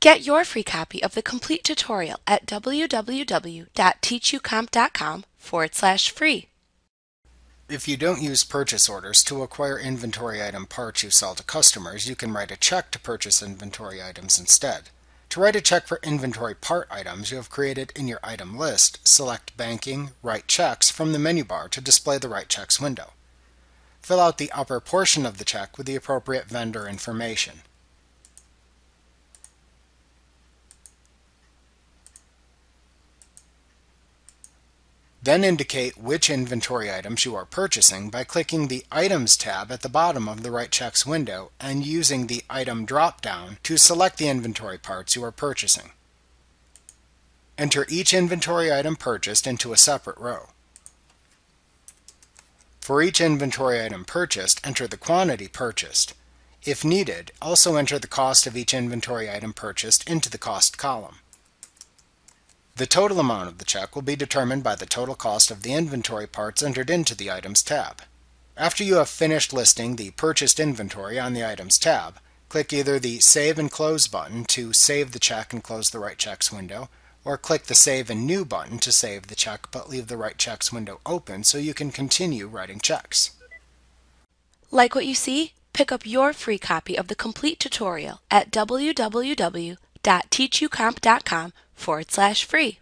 Get your free copy of the complete tutorial at www.teachucomp.com/free. If you don't use purchase orders to acquire inventory item parts you sell to customers, you can write a check to purchase inventory items instead. To write a check for inventory part items you have created in your item list, select Banking, Write Checks from the menu bar to display the Write Checks window. Fill out the upper portion of the check with the appropriate vendor information. Then indicate which inventory items you are purchasing by clicking the Items tab at the bottom of the Write Checks window and using the Item drop-down to select the inventory parts you are purchasing. Enter each inventory item purchased into a separate row. For each inventory item purchased, enter the quantity purchased. If needed, also enter the cost of each inventory item purchased into the Cost column. The total amount of the check will be determined by the total cost of the inventory parts entered into the Items tab. After you have finished listing the purchased inventory on the Items tab, click either the Save and Close button to save the check and close the Write Checks window, or click the Save and New button to save the check but leave the Write Checks window open so you can continue writing checks. Like what you see? Pick up your free copy of the complete tutorial at www.teachucomp.com/free.